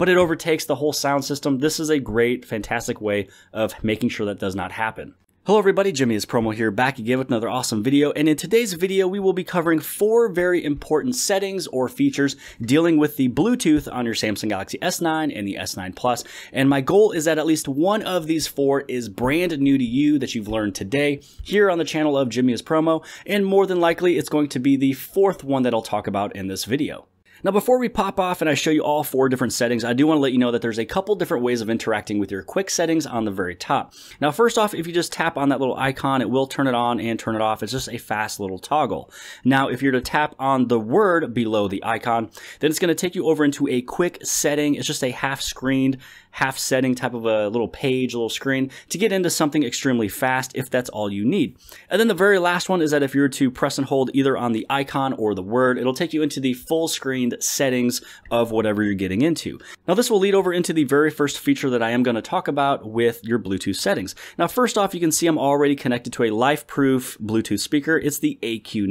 but it overtakes the whole sound system. This is a great, fantastic way of making sure that does not happen. Hello everybody, Jimmy's Promo here, back again with another awesome video, and in today's video we will be covering 4 very important settings or features dealing with the Bluetooth on your Samsung Galaxy S9 and the S9 Plus, and my goal is that at least one of these 4 is brand new to you that you've learned today here on the channel of Jimmy's Promo, and more than likely it's going to be the 4th one that I'll talk about in this video. Now, before we pop off and I show you all 4 different settings, I do want to let you know that there's a couple different ways of interacting with your quick settings on the very top. Now, first off, if you just tap on that little icon, it will turn it on and turn it off. It's just a fast little toggle. Now, if you're to tap on the word below the icon, then it's going to take you over into a quick setting. It's just a half-screened, half-setting type of a little page, little screen to get into something extremely fast if that's all you need. And then the very last one is that if you're to press and hold either on the icon or the word, it'll take you into the full screen settings of whatever you're getting into. Now, this will lead over into the very first feature that I am going to talk about with your Bluetooth settings. Now, first off, you can see I'm already connected to a LifeProof Bluetooth speaker. It's the AQ9.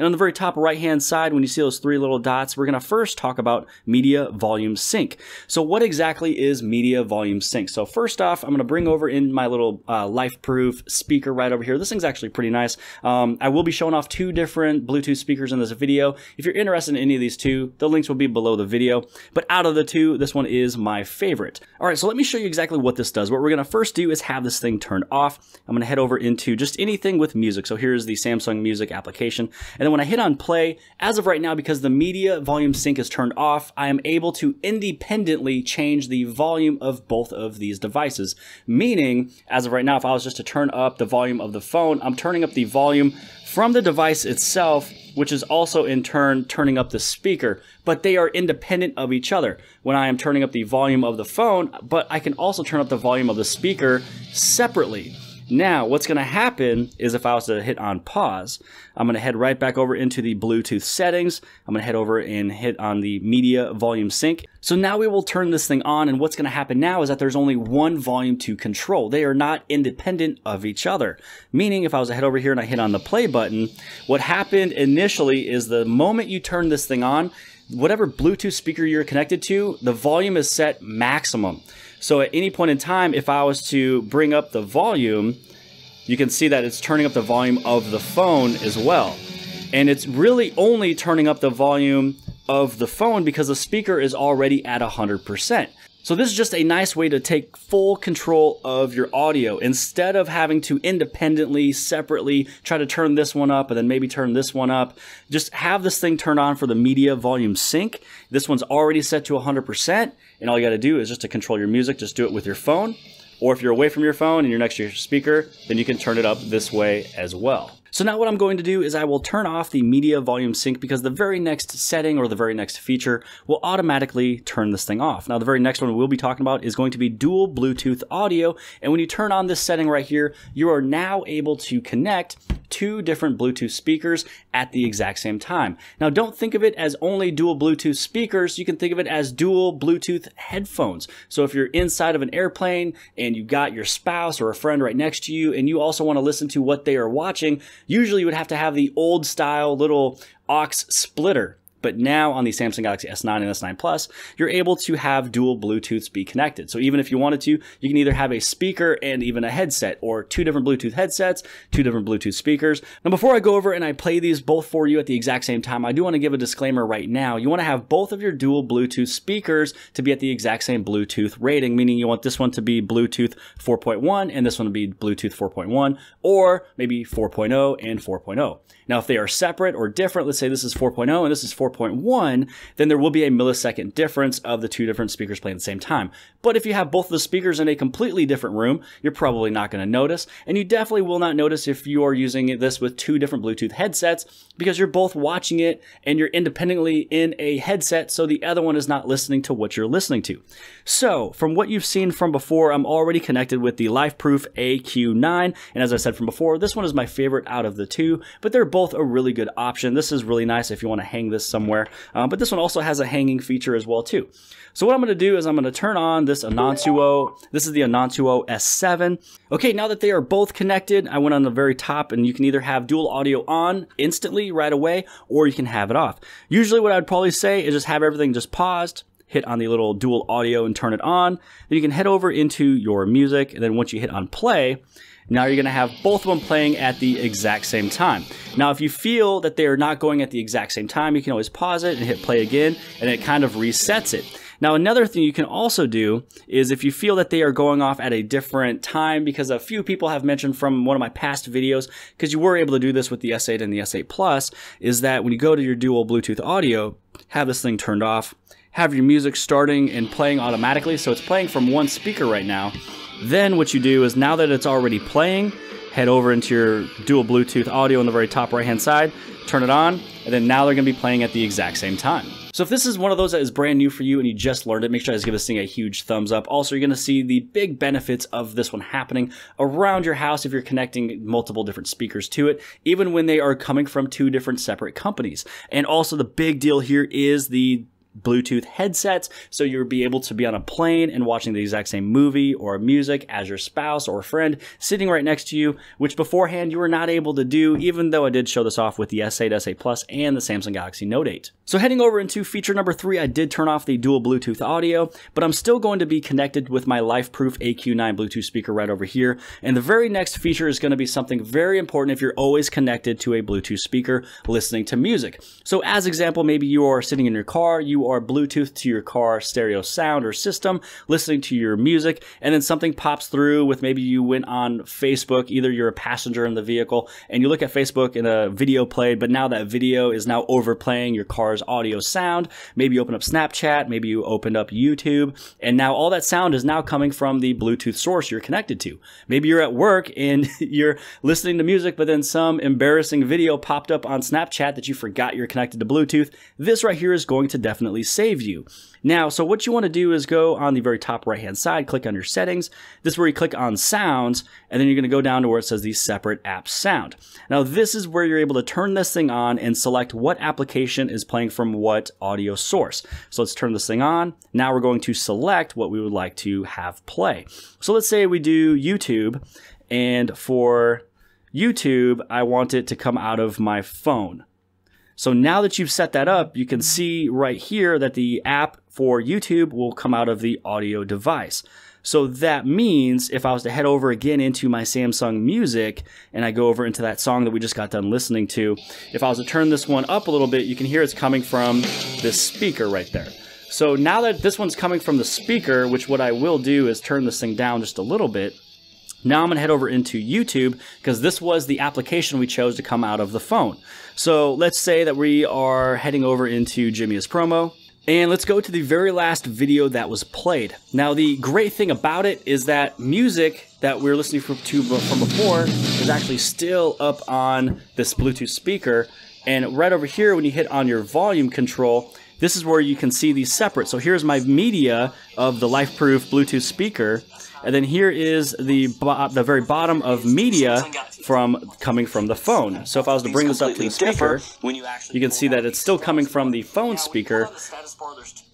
And on the very top right-hand side, when you see those 3 little dots, we're going to first talk about media volume sync. So what exactly is media volume sync? So first off, I'm going to bring over in my little LifeProof speaker right over here. This thing's actually pretty nice. I will be showing off 2 different Bluetooth speakers in this video. If you're interested in any of these 2, the links will be below the video, but out of the 2, this one is my favorite. All right, so let me show you exactly what this does. What we're gonna first do is have this thing turned off. I'm gonna head over into just anything with music. So here's the Samsung Music application. And then when I hit on play, as of right now, because the media volume sync is turned off, I am able to independently change the volume of both of these devices. Meaning, as of right now, if I was just to turn up the volume of the phone, I'm turning up the volume from the device itself, which is also in turn turning up the speaker, but they are independent of each other. When I am turning up the volume of the phone, but I can also turn up the volume of the speaker separately. Now, what's gonna happen is if I was to hit on pause, I'm gonna head right back over into the Bluetooth settings. I'm gonna head over and hit on the media volume sync. So now we will turn this thing on, and what's gonna happen now is that there's only one volume to control. They are not independent of each other. Meaning, if I was to head over here and I hit on the play button, what happened initially is the moment you turn this thing on, whatever Bluetooth speaker you're connected to, the volume is set maximum. So at any point in time, if I was to bring up the volume, you can see that it's turning up the volume of the phone as well. And it's really only turning up the volume of the phone because the speaker is already at 100%. So this is just a nice way to take full control of your audio instead of having to independently, separately try to turn this one up and then maybe turn this one up. Just have this thing turned on for the media volume sync. This one's already set to 100%, and all you got to do is just to control your music, just do it with your phone. Or if you're away from your phone and you're next to your speaker, then you can turn it up this way as well. So now what I'm going to do is I will turn off the media volume sync because the very next setting or the very next feature will automatically turn this thing off. Now, the very next one we'll be talking about is going to be dual Bluetooth audio. And when you turn on this setting right here, you are now able to connect 2 different Bluetooth speakers at the exact same time. Now, don't think of it as only dual Bluetooth speakers. You can think of it as dual Bluetooth headphones. So if you're inside of an airplane and you got your spouse or a friend right next to you and you also want to listen to what they are watching, usually you would have to have the old style little aux splitter. But now on the Samsung Galaxy S9 and S9 Plus, you're able to have dual Bluetooths be connected. So even if you wanted to, you can either have a speaker and even a headset, or 2 different Bluetooth headsets, 2 different Bluetooth speakers. Now, before I go over and I play these both for you at the exact same time, I do want to give a disclaimer right now. You want to have both of your dual Bluetooth speakers to be at the exact same Bluetooth rating, meaning you want this one to be Bluetooth 4.1 and this one to be Bluetooth 4.1, or maybe 4.0 and 4.0. Now, if they are separate or different, let's say this is 4.0 and this is 4.1, then there will be a millisecond difference of the 2 different speakers playing at the same time. But if you have both of the speakers in a completely different room, you're probably not going to notice, and you definitely will not notice if you are using this with 2 different Bluetooth headsets, because you're both watching it and you're independently in a headset, so the other one is not listening to what you're listening to. So from what you've seen from before, I'm already connected with the LifeProof AQ9, and as I said from before, this one is my favorite out of the 2, but they're both a really good option. This is really nice if you want to hang this somewhere, but this one also has a hanging feature as well too. So what I'm going to do is I'm going to turn on this Anonsuo. This is the Anonsuo S7. Okay, now that they are both connected, I went on the very top, and you can either have dual audio on instantly right away, or you can have it off. Usually what I'd probably say is just have everything just paused, hit on the little dual audio and turn it on. Then you can head over into your music, and then once you hit on play, now you're gonna have both of them playing at the exact same time. Now, if you feel that they are not going at the exact same time, you can always pause it and hit play again, and it kind of resets it. Now, another thing you can also do is if you feel that they are going off at a different time, because a few people have mentioned from one of my past videos, because you were able to do this with the S8 and the S8 Plus, is that when you go to your dual Bluetooth audio, have this thing turned off, have your music starting and playing automatically, so it's playing from one speaker right now. Then what you do is, now that it's already playing, head over into your dual Bluetooth audio on the very top right hand side, turn it on, and then now they're gonna be playing at the exact same time. So if this is one of those that is brand new for you and you just learned it, make sure you guys give this thing a huge thumbs up. Also, you're going to see the big benefits of this one happening around your house if you're connecting multiple different speakers to it, even when they are coming from two different separate companies. And also the big deal here is the Bluetooth headsets, so you'll be able to be on a plane and watching the exact same movie or music as your spouse or friend sitting right next to you, which beforehand you were not able to do, even though I did show this off with the S8, S8 Plus, and the Samsung Galaxy Note 8. So heading over into feature number 3, I did turn off the dual Bluetooth audio, but I'm still going to be connected with my LifeProof AQ9 Bluetooth speaker right over here, and the very next feature is going to be something very important if you're always connected to a Bluetooth speaker listening to music. So as example, maybe you are sitting in your car, you are Bluetooth to your car stereo sound or system, listening to your music, and then something pops through with maybe you went on Facebook, either you're a passenger in the vehicle and you look at Facebook and a video played, but now that video is now overplaying your car's audio sound. Maybe you open up Snapchat, maybe you opened up YouTube, and now all that sound is now coming from the Bluetooth source you're connected to. Maybe you're at work and you're listening to music, but then some embarrassing video popped up on Snapchat that you forgot you're connected to Bluetooth. This right here is going to definitely save you. Now, so what you want to do is go on the very top right hand side, click on your settings. This is where you click on sounds, and then you're going to go down to where it says the separate app sound. Now, this is where you're able to turn this thing on and select what application is playing from what audio source. So let's turn this thing on. Now we're going to select what we would like to have play. So let's say we do YouTube, and for YouTube, I want it to come out of my phone. So now that you've set that up, you can see right here that the app for YouTube will come out of the audio device. So that means if I was to head over again into my Samsung Music and I go over into that song that we just got done listening to, if I was to turn this one up a little bit, you can hear it's coming from this speaker right there. So now that this one's coming from the speaker, which what I will do is turn this thing down just a little bit. Now I'm going to head over into YouTube, because this was the application we chose to come out of the phone. So let's say that we are heading over into Jimmy's Promo, and let's go to the very last video that was played. Now, the great thing about it is that music that we're listening to from before is actually still up on this Bluetooth speaker. And right over here, when you hit on your volume control, this is where you can see these separate. So here's my media of the LifeProof Bluetooth speaker. And then here is the very bottom of media from coming from the phone. So if I was to bring this up to the speaker, you can see that it's still coming from the phone speaker.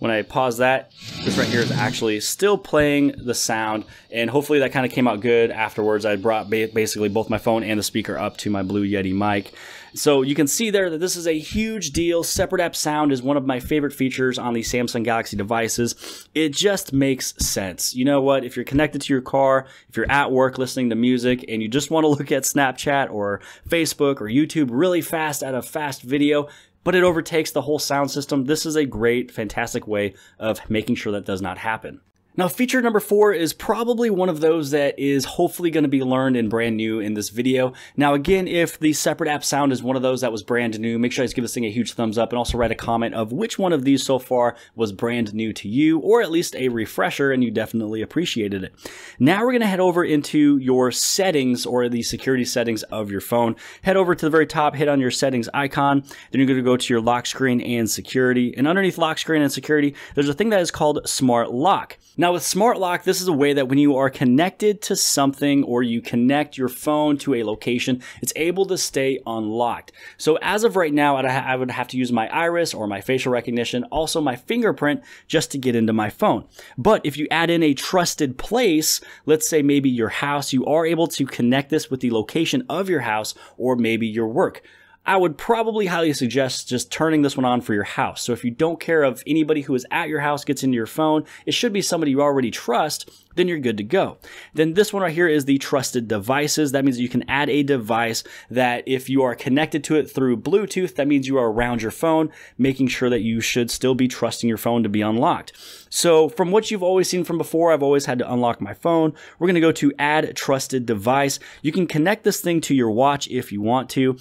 When I pause that, this right here is actually still playing the sound, and hopefully that kind of came out good afterwards. I brought basically both my phone and the speaker up to my Blue Yeti mic. So you can see there that this is a huge deal. Separate app sound is one of my favorite features on the Samsung Galaxy devices. It just makes sense. You know what? If you're connected to your car, if you're at work listening to music and you just want to look at Snapchat or Facebook or YouTube really fast at a fast video, but it overtakes the whole sound system, this is a great, fantastic way of making sure that does not happen. Now, feature number 4 is probably one of those that is hopefully going to be learned and brand new in this video. Now, again, if the separate app sound is one of those that was brand new, make sure you guys give this thing a huge thumbs up, and also write a comment of which one of these so far was brand new to you, or at least a refresher and you definitely appreciated it. Now we're going to head over into your settings, or the security settings of your phone. Head over to the very top, hit on your settings icon, then you're going to go to your lock screen and security, and underneath lock screen and security, there's a thing that is called smart lock. Now, with smart lock, this is a way that when you are connected to something, or you connect your phone to a location, it's able to stay unlocked. So as of right now, I would have to use my iris or my facial recognition, also my fingerprint, just to get into my phone. But if you add in a trusted place, let's say maybe your house, you are able to connect this with the location of your house or maybe your work. I would probably highly suggest just turning this one on for your house. So if you don't care if anybody who is at your house gets into your phone, it should be somebody you already trust, then you're good to go. Then this one right here is the trusted devices. That means you can add a device that if you are connected to it through Bluetooth, that means you are around your phone, making sure that you should still be trusting your phone to be unlocked. So from what you've always seen from before, I've always had to unlock my phone. We're gonna go to add trusted device. You can connect this thing to your watch if you want to.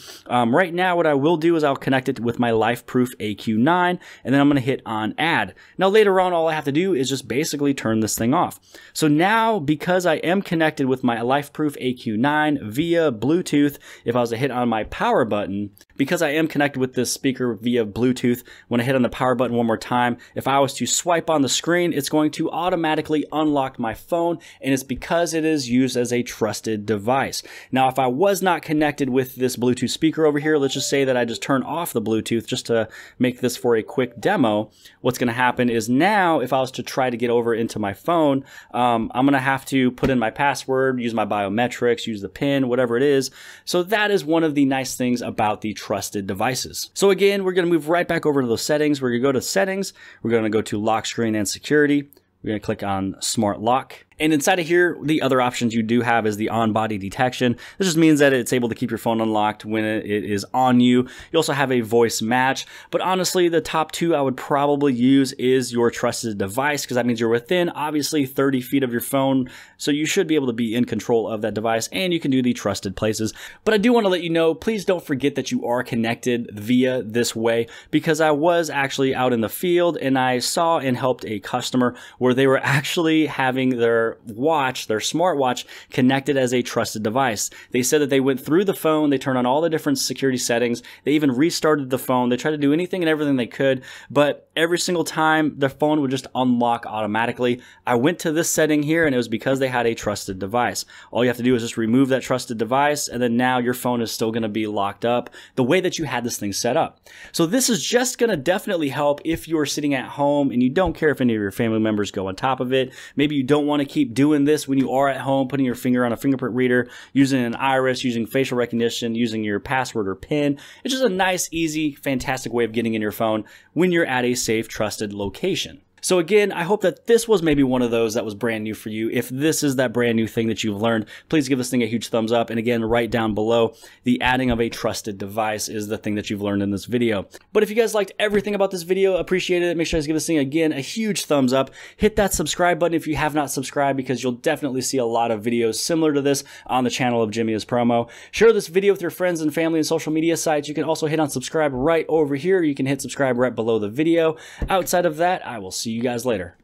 Right now, what I will do is I'll connect it with my LifeProof AQ9, and then I'm gonna hit on add. Now later on, all I have to do is just basically turn this thing off. So now, because I am connected with my LifeProof AQ9 via Bluetooth, if I was to hit on my power button, because I am connected with this speaker via Bluetooth, when I hit on the power button one more time, if I was to swipe on the screen, it's going to automatically unlock my phone, and it's because it is used as a trusted device. Now, if I was not connected with this Bluetooth speaker over here, let's just say that I just turn off the Bluetooth just to make this for a quick demo, what's gonna happen is now, if I was to try to get over into my phone, I'm gonna have to put in my password, use my biometrics, use the PIN, whatever it is. So that is one of the nice things about the trusted devices. So again, we're gonna move right back over to those settings. We're gonna go to settings, we're gonna go to lock screen and security. We're gonna click on smart lock. And inside of here, the other options you do have is the on-body detection. This just means that it's able to keep your phone unlocked when it is on you. You also have a voice match, but honestly, the top two I would probably use is your trusted device, because that means you're within, obviously, 30 feet of your phone, so you should be able to be in control of that device, and you can do the trusted places. But I do want to let you know, please don't forget that you are connected via this way, because I was actually out in the field, and I saw and helped a customer where they were actually having their watch, their smartwatch, connected as a trusted device. They said that they went through the phone, they turned on all the different security settings, they even restarted the phone, they tried to do anything and everything they could, but every single time their phone would just unlock automatically. I went to this setting here, and it was because they had a trusted device. All you have to do is just remove that trusted device, and then now your phone is still going to be locked up the way that you had this thing set up. So this is just going to definitely help if you're sitting at home and you don't care if any of your family members go on top of it. Maybe you don't want to keep doing this when you are at home, putting your finger on a fingerprint reader, using an iris, using facial recognition, using your password or PIN. It's just a nice, easy, fantastic way of getting in your phone when you're at a safe, trusted location. So again, I hope that this was maybe one of those that was brand new for you. If this is that brand new thing that you've learned, please give this thing a huge thumbs up. And again, right down below, the adding of a trusted device is the thing that you've learned in this video. But if you guys liked everything about this video, appreciated it, make sure you guys give this thing, again, a huge thumbs up. Hit that subscribe button if you have not subscribed, because you'll definitely see a lot of videos similar to this on the channel of Jimmy's Promo. Share this video with your friends and family and social media sites. You can also hit on subscribe right over here. You can hit subscribe right below the video. Outside of that, I will see you guys later.